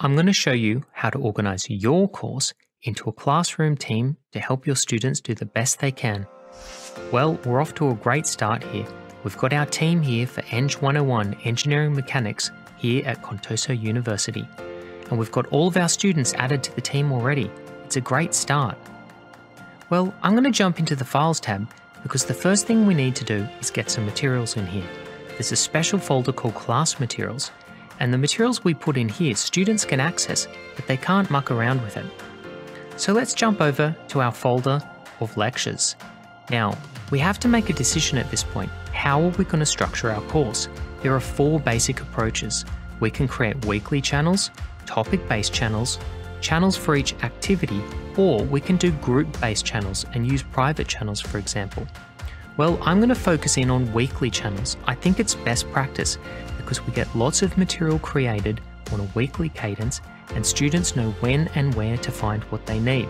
I'm going to show you how to organize your course into a classroom team to help your students do the best they can. Well, we're off to a great start here. We've got our team here for ENG 101 Engineering Mechanics here at Contoso University. And we've got all of our students added to the team already. It's a great start. Well, I'm going to jump into the Files tab because the first thing we need to do is get some materials in here. There's a special folder called Class Materials, and the materials we put in here students can access, but they can't muck around with it. So let's jump over to our folder of lectures. Now, we have to make a decision at this point. How are we going to structure our course? There are four basic approaches. We can create weekly channels, topic-based channels, channels for each activity, or we can do group-based channels and use private channels, for example. Well, I'm going to focus in on weekly channels. I think it's best practice because we get lots of material created on a weekly cadence and students know when and where to find what they need.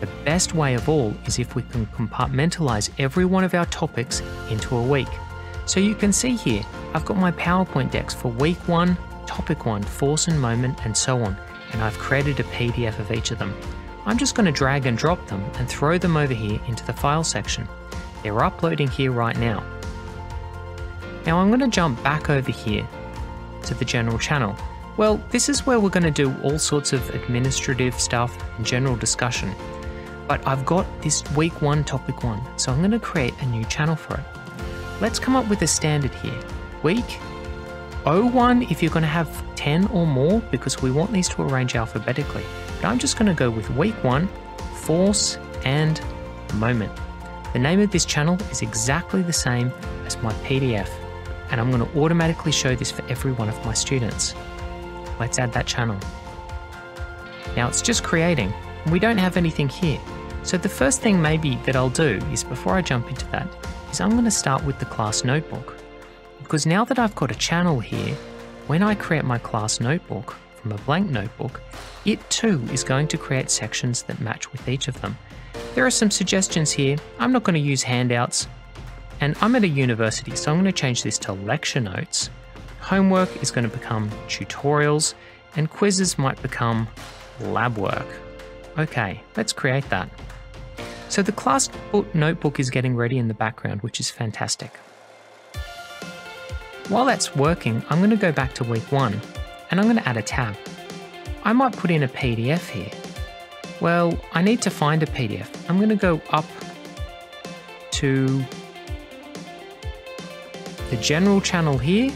The best way of all is if we can compartmentalize every one of our topics into a week. So you can see here, I've got my PowerPoint decks for week one, topic one, force and moment, and so on, and I've created a PDF of each of them. I'm just going to drag and drop them and throw them over here into the file section. They're uploading here right now. Now I'm going to jump back over here to the general channel. Well, this is where we're going to do all sorts of administrative stuff and general discussion. But I've got this week one, topic one, so I'm going to create a new channel for it. Let's come up with a standard here. Week 01 if you're going to have 10 or more, because we want these to arrange alphabetically. But I'm just going to go with week one, force and moment. The name of this channel is exactly the same as my PDF, and I'm going to automatically show this for every one of my students. Let's add that channel. Now it's just creating, and we don't have anything here. So the first thing maybe that I'll do is, before I jump into that, is I'm going to start with the class notebook. Because now that I've got a channel here, when I create my class notebook from a blank notebook, it too is going to create sections that match with each of them. There are some suggestions here. I'm not going to use handouts, and I'm at a university, so I'm going to change this to lecture notes. Homework is going to become tutorials, and quizzes might become lab work. Okay, let's create that. So the class notebook is getting ready in the background, which is fantastic. While that's working, I'm going to go back to week one, and I'm going to add a tab. I might put in a PDF here. Well, I need to find a PDF. I'm going to go up to the general channel here,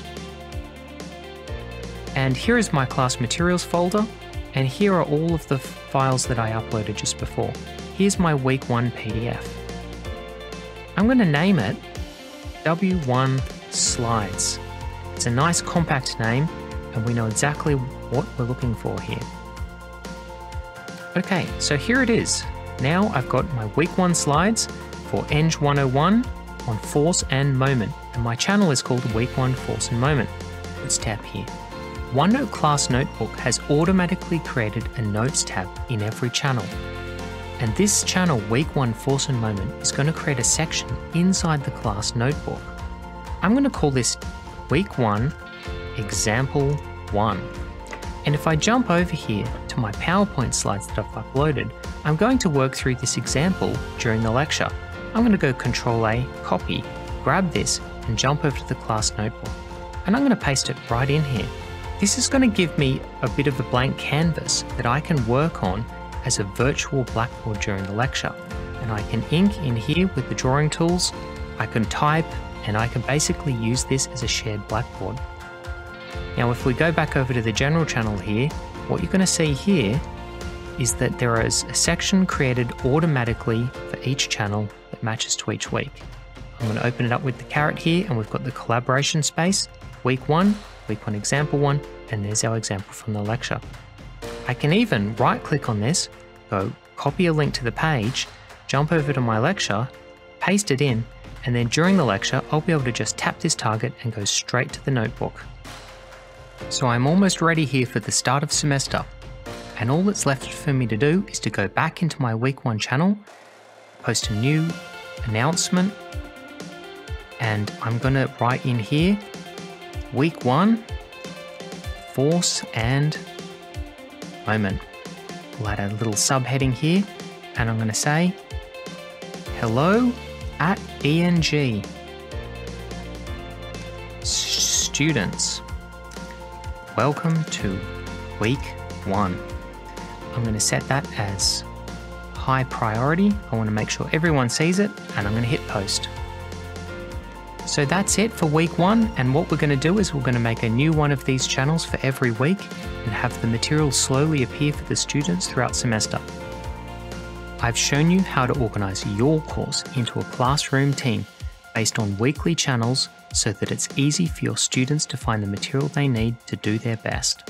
and here is my class materials folder, and here are all of the files that I uploaded just before. Here's my week one PDF. I'm going to name it W1 Slides. It's a nice compact name, and we know exactly what we're looking for here. Okay, so here it is. Now I've got my week one slides for ENG 101 on force and moment, and my channel is called week one force and moment. Let's tap here. OneNote class notebook has automatically created a notes tab in every channel. And this channel, week one force and moment, is going to create a section inside the class notebook. I'm going to call this week one example one. And if I jump over here to my PowerPoint slides that I've uploaded, I'm going to work through this example during the lecture. I'm going to go Control-A, copy, grab this, and jump over to the class notebook. And I'm going to paste it right in here. This is going to give me a bit of a blank canvas that I can work on as a virtual blackboard during the lecture. And I can ink in here with the drawing tools, I can type, and I can basically use this as a shared blackboard. Now, if we go back over to the general channel here, what you're going to see here is that there is a section created automatically for each channel that matches to each week. I'm going to open it up with the caret here, and we've got the collaboration space, week one example one, and there's our example from the lecture. I can even right click on this, go copy a link to the page, jump over to my lecture, paste it in, and then during the lecture, I'll be able to just tap this target and go straight to the notebook. So I'm almost ready here for the start of semester, and all that's left for me to do is to go back into my week one channel, post a new announcement, and I'm going to write in here, week one, force and moment. We'll add a little subheading here, and I'm going to say, hello at ENG students. Welcome to week 1. I'm going to set that as high priority. I want to make sure everyone sees it, and I'm going to hit post. So that's it for week 1, and what we're going to do is we're going to make a new one of these channels for every week and have the material slowly appear for the students throughout semester. I've shown you how to organise your course into a classroom team based on weekly channels so that it's easy for your students to find the material they need to do their best.